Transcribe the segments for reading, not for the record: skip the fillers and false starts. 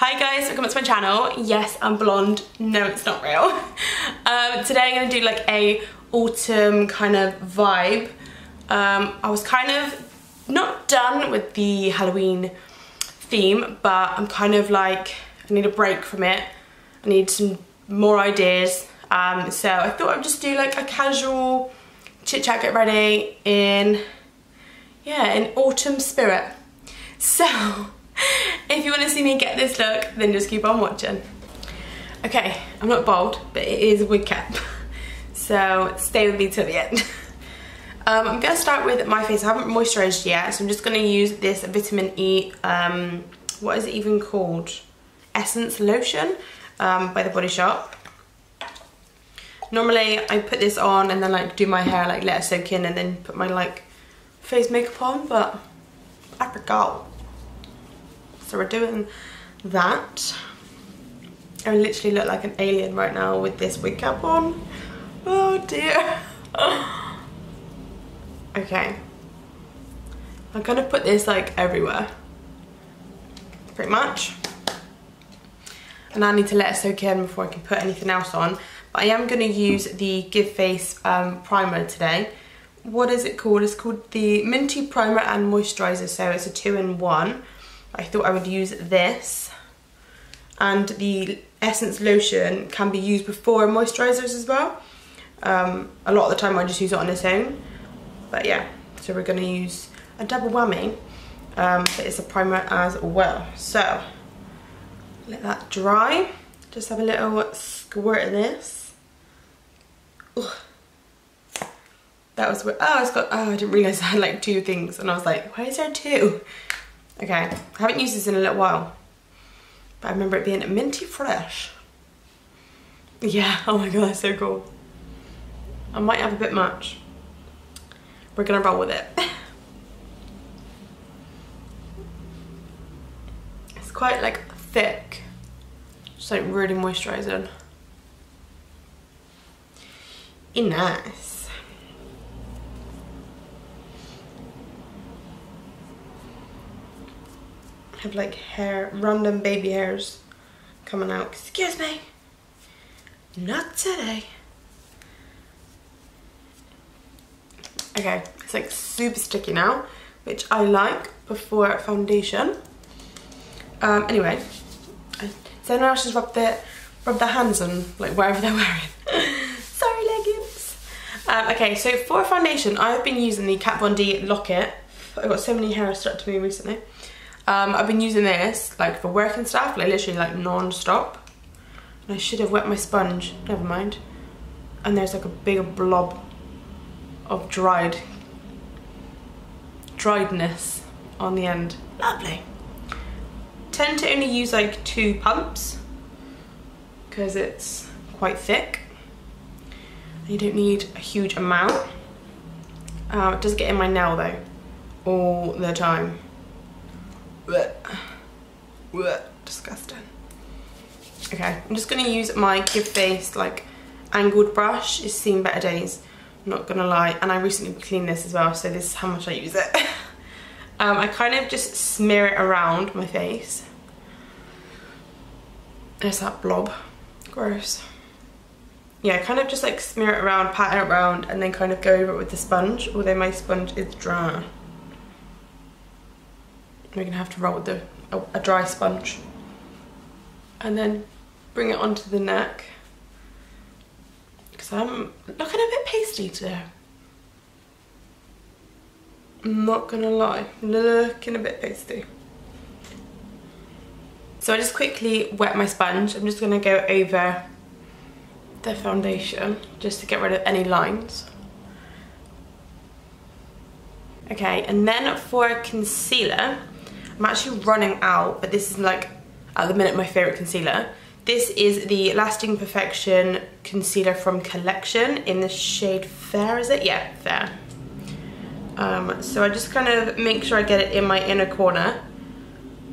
Hi guys, welcome back to my channel. Yes, I'm blonde. No, it's not real. Today I'm going to do like a autumn kind of vibe. I was kind of not done with the Halloween theme, but I'm kind of like, I need a break from it. I need some more ideas. So I thought I'd just do like a casual chit chat, get ready in, yeah, an autumn spirit. So if you want to see me get this look, then just keep on watching. Okay, I'm not bald, but it is a wig cap, so stay with me till the end. I'm going to start with my face. I haven't moisturised yet, so I'm just going to use this Vitamin E, what is it even called? Essence Lotion by The Body Shop. Normally I put this on and then like do my hair, like let it soak in and then put my like face makeup on, but I forgot. So we're doing that. I literally look like an alien right now with this wig cap on. Oh dear. Okay. I'm gonna put this like everywhere. Pretty much. And I need to let it soak in before I can put anything else on. But I am gonna use the Give Face primer today. What is it called? It's called the Minty Primer and Moisturizer. So it's a 2-in-1. I thought I would use this, and the Essence Lotion can be used before moisturisers as well. A lot of the time I just use it on its own, but yeah, so we're going to use a double whammy, but it's a primer as well. So let that dry, just have a little squirt of this. Ugh. That was weird. Oh, it's got, oh, I didn't realise I had like two things and I was like, why is there two? Okay, I haven't used this in a little while, but I remember it being minty fresh. Yeah, oh my god, that's so cool. I might have a bit much. We're gonna roll with it. It's quite like thick, just like really moisturising. Nice. Have like hair, random baby hairs coming out. Excuse me, not today. Okay, it's like super sticky now, which I like before foundation. Anyway, so now I should rub their hands on like wherever they're wearing. Sorry, leggings. Okay, so for foundation, I've been using the Kat Von D Lock It. I've got so many hairs stuck to me recently. I've been using this like for work and stuff, like literally like non-stop. And I should have wet my sponge, never mind. And there's like a big blob of driedness on the end. Lovely. Tend to only use like 2 pumps because it's quite thick. You don't need a huge amount. It does get in my nail though, all the time. Disgusting. Okay, I'm just going to use my Give Face like angled brush. It's seen better days, I'm not going to lie. And I recently cleaned this as well, so this is how much I use it. I kind of just smear it around my face. There's that blob. Gross. Yeah, kind of just like smear it around, pat it around, and then kind of go over it with the sponge, although my sponge is dry. We're going to have to roll with a dry sponge and then bring it onto the neck because I'm looking a bit pasty today. I'm not going to lie, looking a bit pasty. So I just quickly wet my sponge. I'm just going to go over the foundation just to get rid of any lines. Okay, and then for concealer, I'm actually running out, but this is like, at the minute, my favourite concealer. This is the Lasting Perfection Concealer from Collection in the shade Fair, is it? Yeah, Fair. So I just kind of make sure I get it in my inner corner,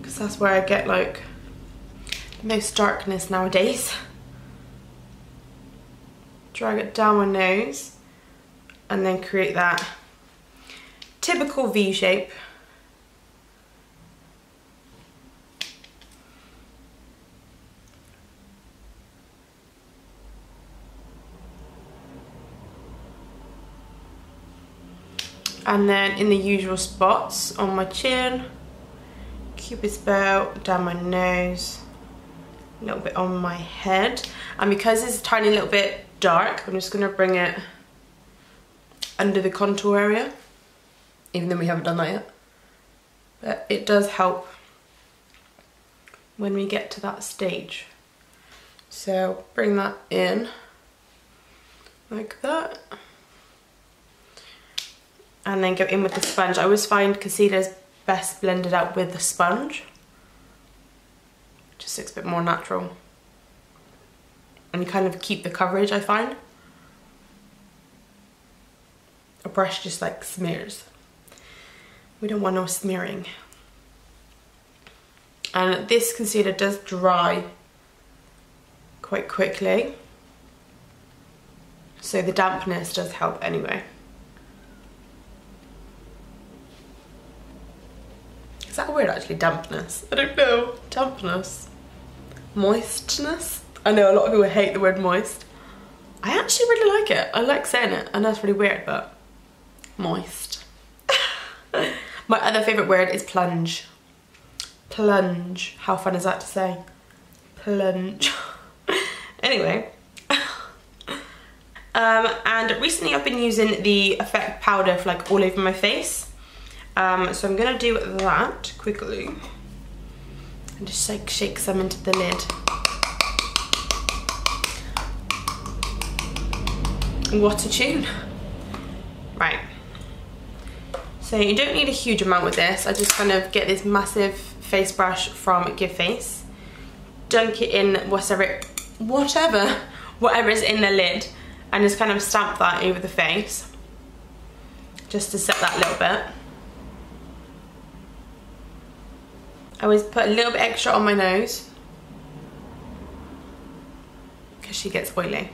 because that's where I get like the most darkness nowadays. Drag it down my nose and then create that typical V shape. and then in the usual spots on my chin, Cupid's bow, down my nose, a little bit on my head. And because it's a tiny little bit dark, I'm just going to bring it under the contour area, even though we haven't done that yet. But it does help when we get to that stage. So bring that in like that. And then go in with the sponge. I always find concealer's best blended out with the sponge. Just looks a bit more natural. And you kind of keep the coverage, I find. A brush just like smears. We don't want no smearing. And this concealer does dry quite quickly. So the dampness does help anyway. Is that a word actually, dampness? I don't know, dampness. Moistness? I know a lot of people hate the word moist. I actually really like it. I like saying it, and that's really weird, but moist. My other favourite word is plunge. Plunge. How fun is that to say? Plunge. Anyway. And recently I've been using the effect powder for like all over my face. So I'm going to do that quickly. And just like shake some into the lid. What a tune. Right. So you don't need a huge amount with this. I just kind of get this massive face brush from Give Face, dunk it in whatever is in the lid, and just kind of stamp that over the face, just to set that little bit. I always put a little bit extra on my nose, because she gets oily.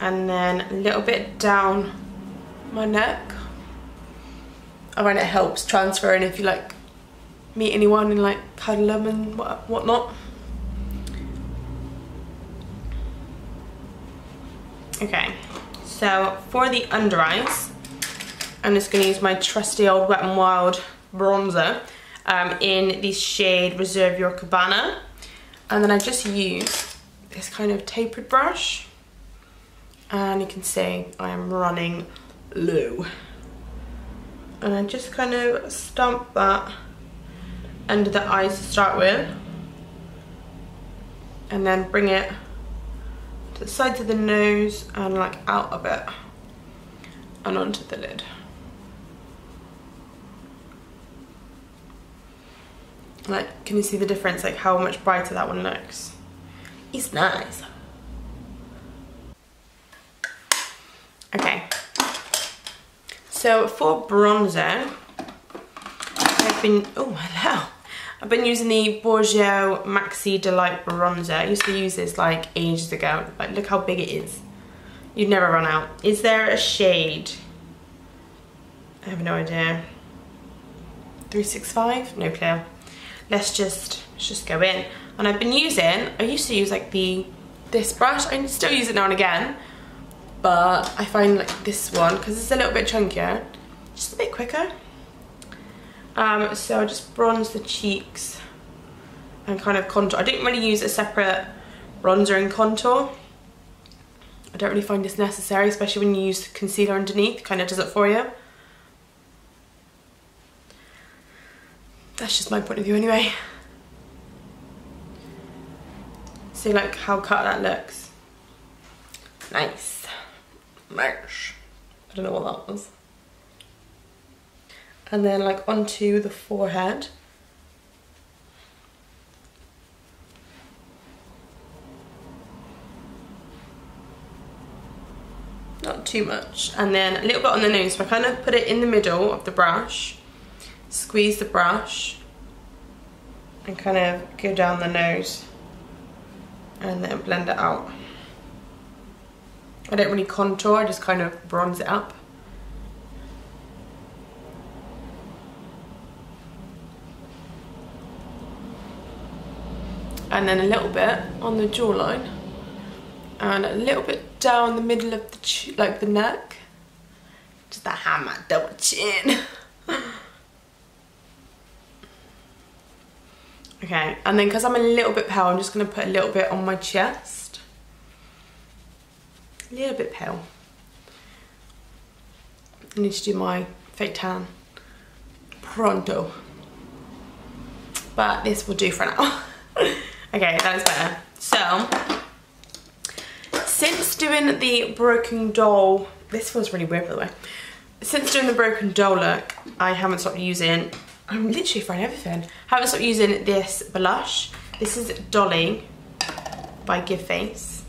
And then a little bit down my neck. I find it helps transferring if you like meet anyone and like cuddle them and whatnot. Okay, so for the under eyes, I'm just going to use my trusty old Wet n Wild bronzer in the shade Reserve Your Cabana. And then I just use this kind of tapered brush. And you can see I am running low. And I just kind of stamp that under the eyes to start with. And then bring it to the sides of the nose and like out a bit. And onto the lid. Like, can you see the difference? Like how much brighter that one looks. It's nice. Okay. So for bronzer, I've been using the Bourjois Maxi Delight bronzer. I used to use this like ages ago. Like, look how big it is. You'd never run out. Is there a shade? I have no idea. 365? No clue. Let's just go in. And I've been using, I used to use like this brush. I still use it now and again. But I find like this one, because it's a little bit chunkier, just a bit quicker. So I just bronze the cheeks and kind of contour. I didn't really use a separate bronzer and contour. I don't really find this necessary, especially when you use concealer underneath. It kind of does it for you. That's just my point of view anyway. See like how cut that looks. Nice. Merch. I don't know what that was. And then like onto the forehead. Not too much. And then a little bit on the nose. So I kind of put it in the middle of the brush. Squeeze the brush. And kind of go down the nose. And then blend it out. I don't really contour, I just kind of bronze it up. And then a little bit on the jawline. And a little bit down the middle of the neck. Just behind my double chin. Okay, and then because I'm a little bit pale, I'm just going to put a little bit on my chest. A little bit pale. I need to do my fake tan pronto. But this will do for now. Okay, that is better. So, since doing the broken doll, this feels really weird by the way. Since doing the broken doll look, I haven't stopped using, I'm literally trying everything. Haven't stopped using this blush. This is Dolly by Give Face.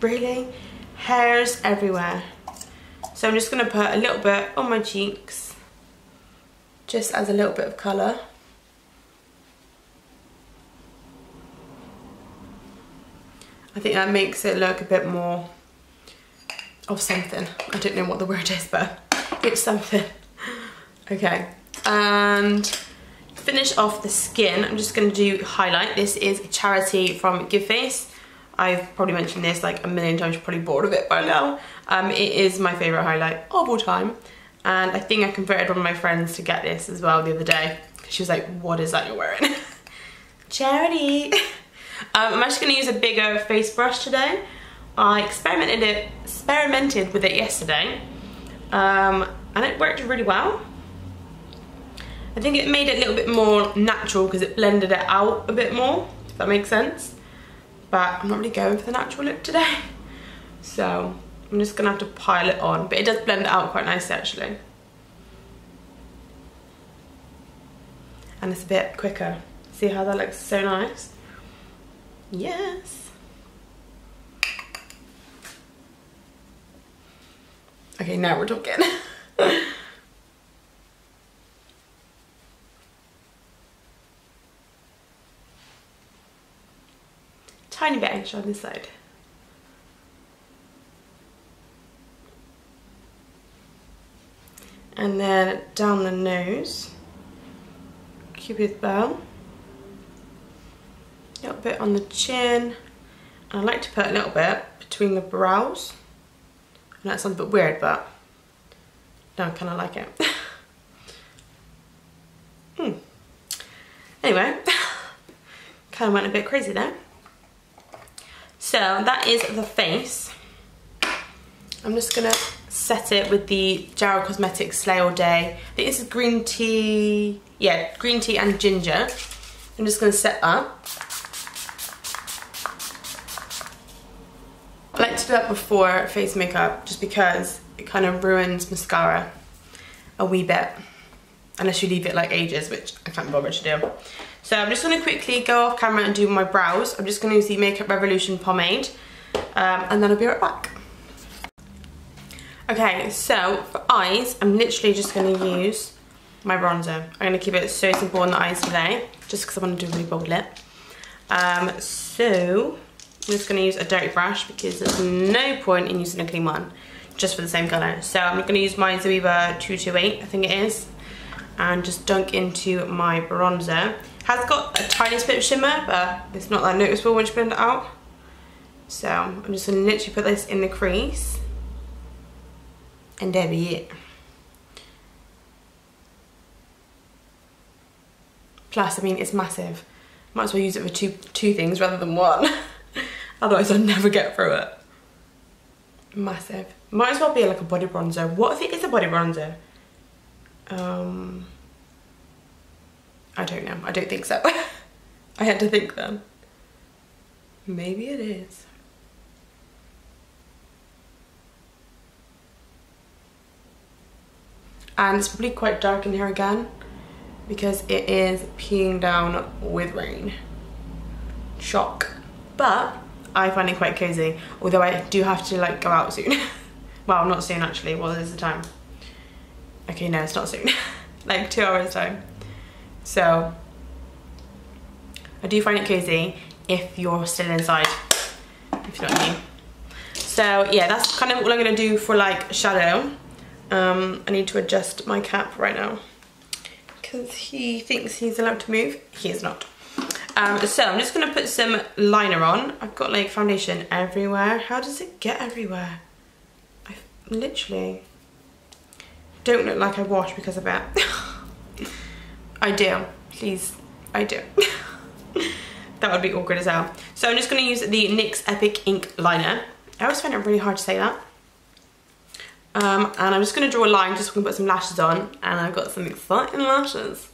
Really? Hairs everywhere. So I'm just going to put a little bit on my cheeks. Just as a little bit of colour. I think that makes it look a bit more of something. I don't know what the word is, but it's something. Okay, and to finish off the skin, I'm just going to do highlight. This is a charity from Give Face. I've probably mentioned this like a million times, probably bored of it by now. It is my favourite highlight of all time. And I think I converted one of my friends to get this as well the other day. She was like, what is that you're wearing? Charity! I'm actually going to use a bigger face brush today. I experimented with it yesterday. And it worked really well. I think it made it a little bit more natural because it blended it out a bit more. If that makes sense. But I'm not really going for the natural look today. So I'm just going to have to pile it on. But it does blend it out quite nicely actually. And it's a bit quicker. See how that looks so nice? Yes. Okay, now we're talking. Tiny bit extra on this side. And then down the nose, Cupid's bow. A little bit on the chin. And I like to put a little bit between the brows. I know that sounds a bit weird, but no, I kind of like it. Anyway, kind of went a bit crazy there. So that is the face. I'm just going to set it with the Gerard Cosmetics Slay All Day. I think this is green tea. Yeah, green tea and ginger. I'm just going to set up. I like to do that before face makeup just because it kind of ruins mascara a wee bit. Unless you leave it like ages, which I can't bother to do. So I'm just going to quickly go off camera and do my brows. I'm just going to use the Makeup Revolution Pomade. And then I'll be right back. Okay, so for eyes, I'm literally just going to use my bronzer. I'm going to keep it so simple on the eyes today. Just because I want to do a really bold lip. So I'm just going to use a dirty brush because there's no point in using a clean one just for the same colour. So I'm going to use my Zoeva 228, I think it is, and just dunk into my bronzer. Has got a tiny bit of shimmer, but it's not that noticeable once you blend it out. So I'm just going to literally put this in the crease, and there be it. Plus, I mean, it's massive. Might as well use it for two things rather than one. Otherwise I'll never get through it. Massive. Might as well be like a body bronzer. What if it is a body bronzer? I don't know. I don't think so. I had to think then. Maybe it is. And it's probably quite dark in here again because it is peeing down with rain. Shock. But I find it quite cozy, although I do have to like go out soon. Well, not soon actually, well there's the time. Okay, no, it's not soon. Like 2 hours time. So, I do find it cozy if you're still inside, if you're not new. So yeah, that's kind of all I'm gonna do for like shadow. I need to adjust my cap right now because he thinks he's allowed to move. He is not. So I'm just going to put some liner on. I've got like foundation everywhere. How does it get everywhere? literally don't look like I wash because of it. I do. Please, I do. That would be awkward as hell. So I'm just going to use the NYX Epic Ink Liner. I always find it really hard to say that. And I'm just going to draw a line just so we can put some lashes on. And I've got some exciting lashes.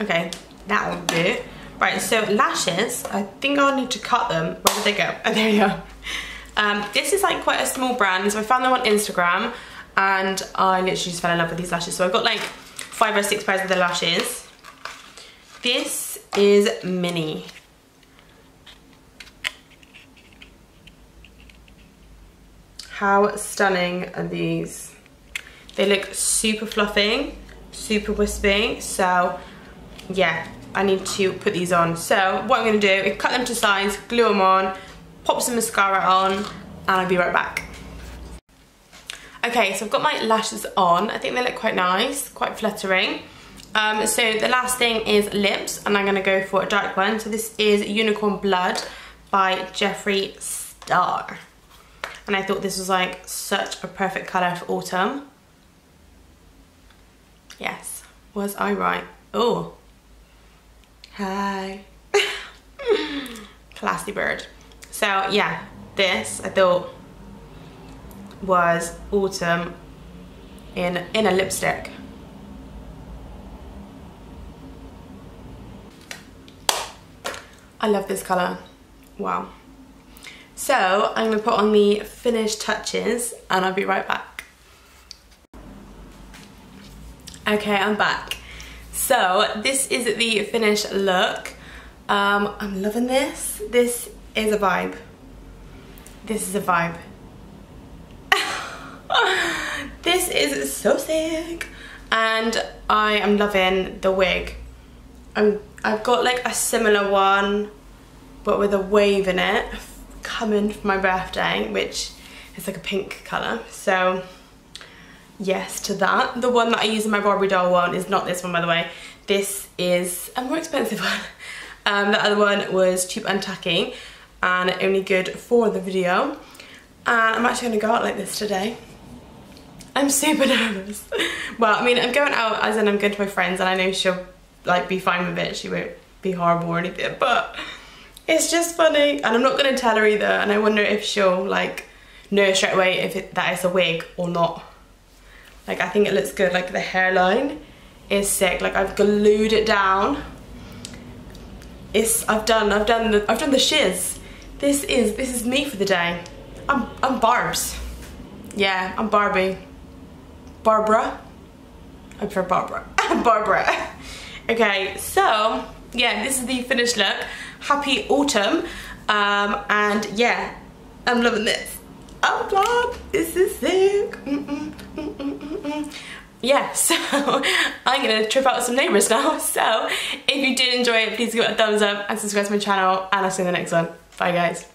Okay, that'll do. Right, so lashes, I think I'll need to cut them. Where did they go? Oh, there you are. This is like quite a small brand, so I found them on Instagram and I literally just fell in love with these lashes. So I've got like 5 or 6 pairs of the lashes. This is mini. How stunning are these? They look super fluffy, super wispy, so yeah, I need to put these on. So what I'm going to do is cut them to size, glue them on, pop some mascara on, and I'll be right back. Okay, so I've got my lashes on. I think they look quite nice, quite flattering. So the last thing is lips, and I'm gonna go for a dark one. So this is Unicorn Blood by Jeffree Star. And I thought this was like such a perfect color for autumn. Yes, was I right? Oh, hi. Classy bird. So yeah, this I thought was autumn in a lipstick. I love this colour. Wow. So I'm going to put on the finished touches and I'll be right back. Okay, I'm back. So this is the finished look. I'm loving this. This is a vibe. This is a vibe. This is so sick, and I am loving the wig. I've got like a similar one but with a wave in it coming for my birthday, which is like a pink colour, so yes to that. The one that I use in my Barbie doll one is not this one, by the way. This is a more expensive one. The other one was cheap and tacky and only good for the video. And I'm actually going to go out like this today. I'm super nervous. Well, I mean, I'm going out as in I'm going to my friends, and I know she'll like be fine with it. She won't be horrible or anything, but it's just funny. And I'm not going to tell her either, and I wonder if she'll like know straight away if that is a wig or not. Like, I think it looks good. Like, the hairline is sick. Like, I've glued it down. I've done the shiz. This is me for the day. I'm Barbs. Yeah, I'm Barbie. Barbara. I'm for Barbara. Barbara. Okay, so yeah, this is the finished look. Happy autumn. And yeah, I'm loving this. Oh God, this is sick. Yeah, so I'm gonna trip out some neighbours now. So if you did enjoy it, please give it a thumbs up and subscribe to my channel, and I'll see you in the next one. Bye guys.